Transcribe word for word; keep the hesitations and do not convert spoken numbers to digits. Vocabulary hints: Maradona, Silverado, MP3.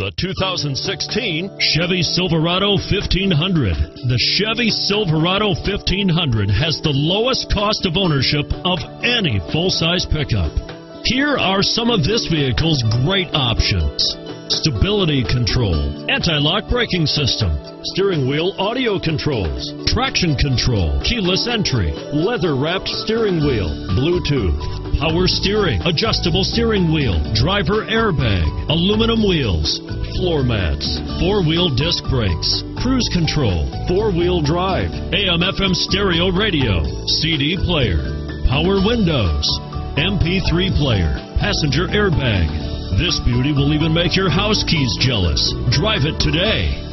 the two thousand sixteen Chevy Silverado fifteen hundred. The Chevy Silverado fifteen hundred has the lowest cost of ownership of any full-size pickup. Here are some of this vehicle's great options: stability control, anti-lock braking system, steering wheel audio controls, traction control, keyless entry, leather-wrapped steering wheel, Bluetooth, power steering, adjustable steering wheel, driver airbag, aluminum wheels, floor mats, four-wheel disc brakes, cruise control, four-wheel drive, A M F M stereo radio, C D player, power windows, M P three player, passenger airbag. This beauty will even make your house keys jealous. Drive it today.